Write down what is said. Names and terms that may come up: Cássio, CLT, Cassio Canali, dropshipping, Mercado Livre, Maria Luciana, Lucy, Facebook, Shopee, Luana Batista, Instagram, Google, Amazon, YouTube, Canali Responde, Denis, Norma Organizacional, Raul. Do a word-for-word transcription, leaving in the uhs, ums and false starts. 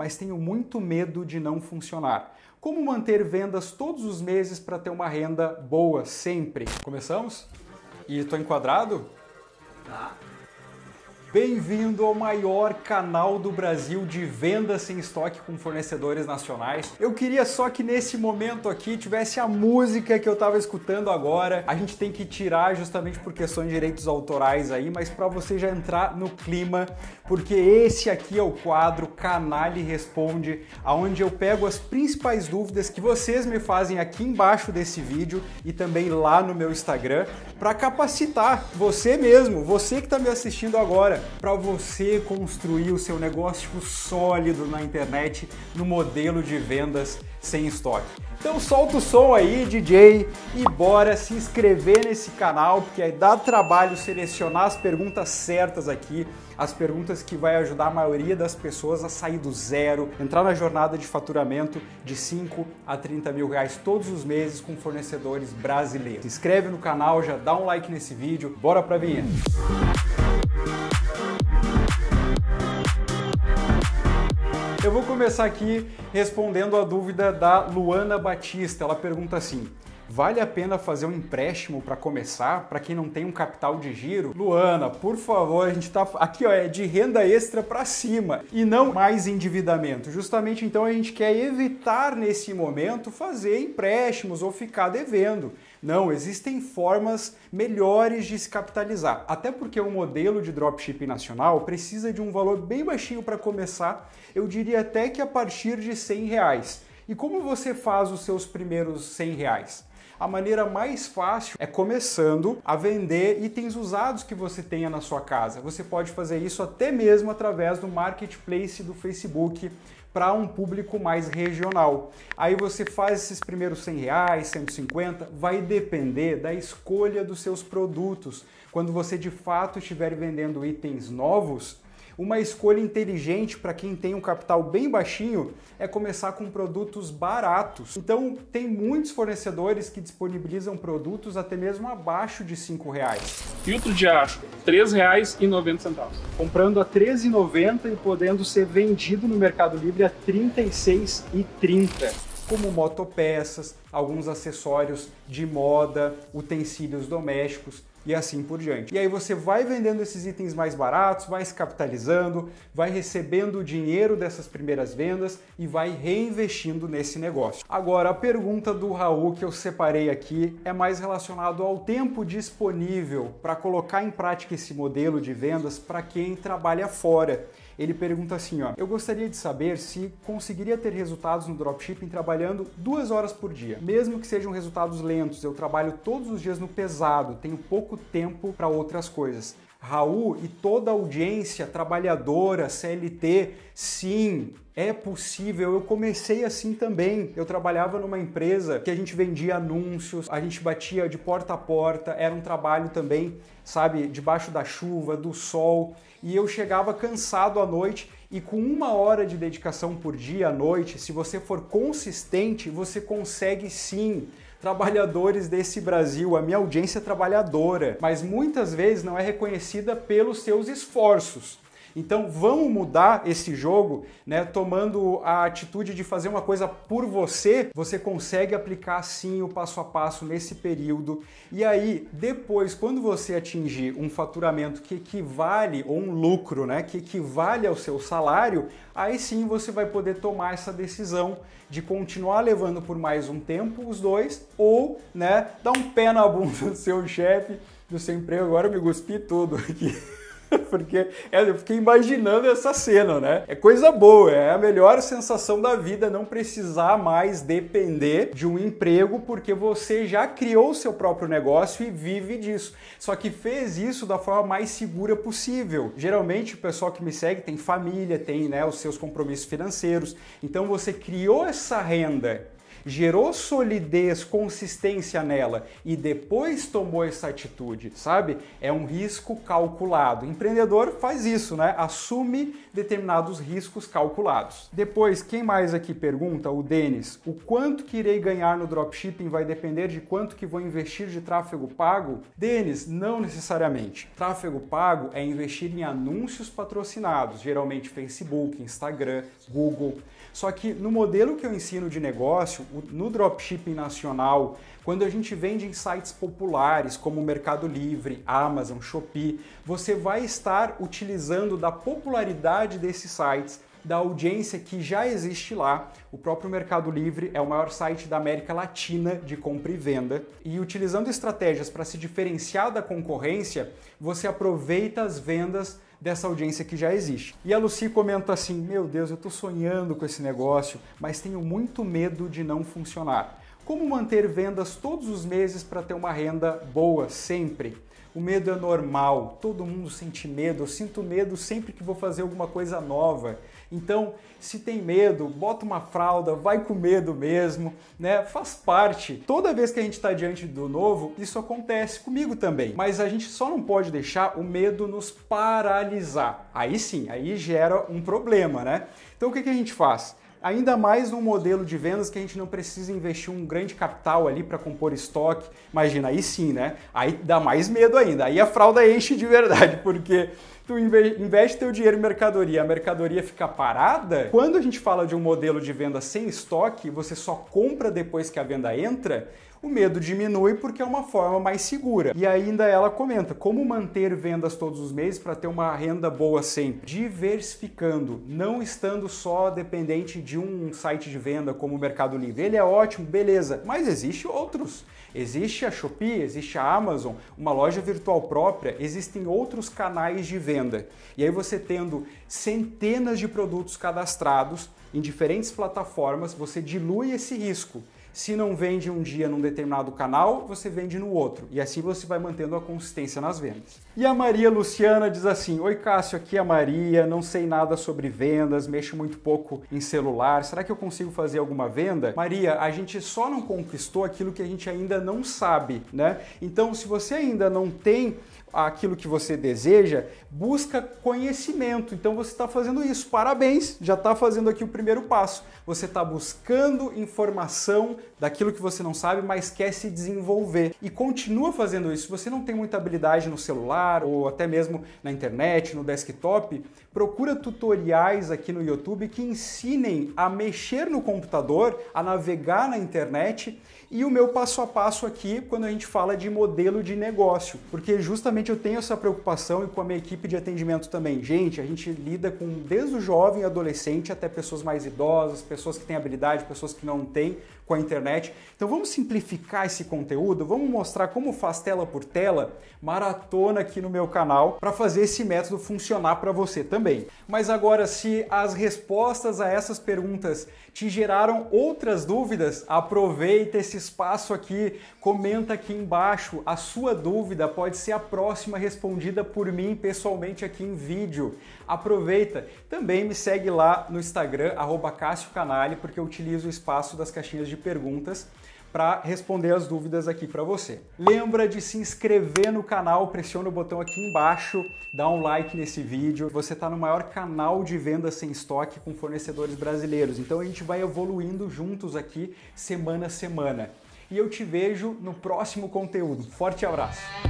mas tenho muito medo de não funcionar. Como manter vendas todos os meses para ter uma renda boa sempre? Começamos? E tô enquadrado? Tá. Bem-vindo ao maior canal do Brasil de vendas em estoque com fornecedores nacionais. Eu queria só que nesse momento aqui tivesse a música que eu estava escutando agora. A gente tem que tirar justamente por questões de direitos autorais aí, mas para você já entrar no clima, porque esse aqui é o quadro Canali Responde, onde eu pego as principais dúvidas que vocês me fazem aqui embaixo desse vídeo e também lá no meu Instagram, para capacitar você mesmo, você que está me assistindo agora, para você construir o seu negócio sólido na internet no modelo de vendas sem estoque. Então solta o som aí, D J, e bora se inscrever nesse canal, porque aí dá trabalho selecionar as perguntas certas aqui, as perguntas que vai ajudar a maioria das pessoas a sair do zero, entrar na jornada de faturamento de cinco a trinta mil reais todos os meses com fornecedores brasileiros. Se inscreve no canal, já dá um like nesse vídeo, bora pra vinheta! Eu vou começar aqui respondendo a dúvida da Luana Batista. Ela pergunta assim: vale a pena fazer um empréstimo para começar, para quem não tem um capital de giro? Luana, por favor, a gente tá aqui, ó, é de renda extra para cima e não mais endividamento. Justamente então a gente quer evitar nesse momento fazer empréstimos ou ficar devendo. Não, existem formas melhores de se capitalizar. Até porque o modelo de dropshipping nacional precisa de um valor bem baixinho para começar, eu diria até que a partir de cem reais. E como você faz os seus primeiros cem reais? A maneira mais fácil é começando a vender itens usados que você tenha na sua casa. Você pode fazer isso até mesmo através do marketplace do Facebook, para um público mais regional. Aí você faz esses primeiros cem reais, cento e cinquenta, vai depender da escolha dos seus produtos. Quando você de fato estiver vendendo itens novos, uma escolha inteligente para quem tem um capital bem baixinho é começar com produtos baratos. Então tem muitos fornecedores que disponibilizam produtos até mesmo abaixo de cinco reais. Filtro de ar, três reais e noventa centavos. Comprando a treze reais e noventa centavos e podendo ser vendido no Mercado Livre a trinta e seis reais e trinta centavos. Como motopeças, alguns acessórios de moda, utensílios domésticos e assim por diante. E aí você vai vendendo esses itens mais baratos, vai se capitalizando, vai recebendo o dinheiro dessas primeiras vendas e vai reinvestindo nesse negócio. Agora, a pergunta do Raul que eu separei aqui é mais relacionado ao tempo disponível para colocar em prática esse modelo de vendas para quem trabalha fora. Ele pergunta assim, ó: eu gostaria de saber se conseguiria ter resultados no dropshipping trabalhando duas horas por dia. Mesmo que sejam resultados lentos, eu trabalho todos os dias no pesado, tenho pouco tempo para outras coisas. Raul e toda a audiência trabalhadora, C L T, sim, é possível. Eu comecei assim também. Eu trabalhava numa empresa que a gente vendia anúncios, a gente batia de porta a porta, era um trabalho também, sabe, debaixo da chuva, do sol, e eu chegava cansado à noite. E com uma hora de dedicação por dia à noite, se você for consistente, você consegue sim. Trabalhadores desse Brasil, a minha audiência é trabalhadora, mas muitas vezes não é reconhecida pelos seus esforços. Então vamos mudar esse jogo, né? Tomando a atitude de fazer uma coisa por você, você consegue aplicar sim o passo a passo nesse período. E aí, depois, quando você atingir um faturamento que equivale, ou um lucro, né, que equivale ao seu salário, aí sim você vai poder tomar essa decisão de continuar levando por mais um tempo os dois, ou, né, dar um pé na bunda do seu chefe, do seu emprego. Agora eu me guspi tudo aqui. Porque eu fiquei imaginando essa cena, né? É coisa boa, é a melhor sensação da vida não precisar mais depender de um emprego, porque você já criou o seu próprio negócio e vive disso. Só que fez isso da forma mais segura possível. Geralmente o pessoal que me segue tem família, tem, né, os seus compromissos financeiros. Então você criou essa renda gerou solidez, consistência nela e depois tomou essa atitude, sabe? É um risco calculado. O empreendedor faz isso, né? Assume determinados riscos calculados. Depois, quem mais aqui pergunta? O Denis. O quanto que irei ganhar no dropshipping vai depender de quanto que vou investir de tráfego pago? Denis, não necessariamente. Tráfego pago é investir em anúncios patrocinados, geralmente Facebook, Instagram, Google. Só que no modelo que eu ensino de negócio, no dropshipping nacional, quando a gente vende em sites populares como Mercado Livre, Amazon, Shopee, você vai estar utilizando da popularidade desses sites, da audiência que já existe lá. O próprio Mercado Livre é o maior site da América Latina de compra e venda. E utilizando estratégias para se diferenciar da concorrência, você aproveita as vendas dessa audiência que já existe. E a Lucy comenta assim: meu Deus, eu tô sonhando com esse negócio, mas tenho muito medo de não funcionar. Como manter vendas todos os meses para ter uma renda boa sempre? O medo é normal, todo mundo sente medo, eu sinto medo sempre que vou fazer alguma coisa nova. Então, se tem medo, bota uma fralda, vai com medo mesmo, né? Faz parte. Toda vez que a gente está diante do novo, isso acontece comigo também. Mas a gente só não pode deixar o medo nos paralisar. Aí sim, aí gera um problema, né? Então o que que a gente faz? Ainda mais num modelo de vendas que a gente não precisa investir um grande capital ali para compor estoque. Imagina, aí sim, né? Aí dá mais medo ainda. Aí a fralda enche de verdade, porque tu investe teu dinheiro em mercadoria, a mercadoria fica parada. Quando a gente fala de um modelo de venda sem estoque, você só compra depois que a venda entra, o medo diminui porque é uma forma mais segura. E ainda ela comenta: como manter vendas todos os meses para ter uma renda boa sempre? Diversificando, não estando só dependente de um site de venda como o Mercado Livre. Ele é ótimo, beleza, mas existe outros. Existe a Shopee, existe a Amazon, uma loja virtual própria, existem outros canais de venda. E aí você tendo centenas de produtos cadastrados em diferentes plataformas, você dilui esse risco. Se não vende um dia num determinado canal, você vende no outro. E assim você vai mantendo a consistência nas vendas. E a Maria Luciana diz assim: oi Cássio, aqui é a Maria, não sei nada sobre vendas, mexo muito pouco em celular, será que eu consigo fazer alguma venda? Maria, a gente só não conquistou aquilo que a gente ainda não sabe, né? Então, se você ainda não tem aquilo que você deseja, busca conhecimento. Então você está fazendo isso, parabéns, já está fazendo aqui o primeiro passo. Você está buscando informação daquilo que você não sabe, mas quer se desenvolver. E continua fazendo isso. Se você não tem muita habilidade no celular ou até mesmo na internet, no desktop, procura tutoriais aqui no YouTube que ensinem a mexer no computador, a navegar na internet, e o meu passo a passo aqui quando a gente fala de modelo de negócio, porque justamente eu tenho essa preocupação, e com a minha equipe de atendimento também. Gente, a gente lida com desde o jovem, adolescente, até pessoas mais idosas, pessoas que têm habilidade, pessoas que não têm, com a internet. Então vamos simplificar esse conteúdo, vamos mostrar como faz tela por tela, maratona aqui no meu canal, para fazer esse método funcionar para você também. Mas agora, se as respostas a essas perguntas te geraram outras dúvidas, aproveita esse espaço aqui, comenta aqui embaixo, a sua dúvida pode ser a próxima próxima respondida por mim pessoalmente aqui em vídeo. Aproveita, também me segue lá no Instagram, arroba Cassio Canali, porque eu utilizo o espaço das caixinhas de perguntas para responder as dúvidas aqui para você. Lembra de se inscrever no canal, pressiona o botão aqui embaixo, dá um like nesse vídeo. Você está no maior canal de vendas sem estoque com fornecedores brasileiros, então a gente vai evoluindo juntos aqui semana a semana. E eu te vejo no próximo conteúdo. Forte abraço!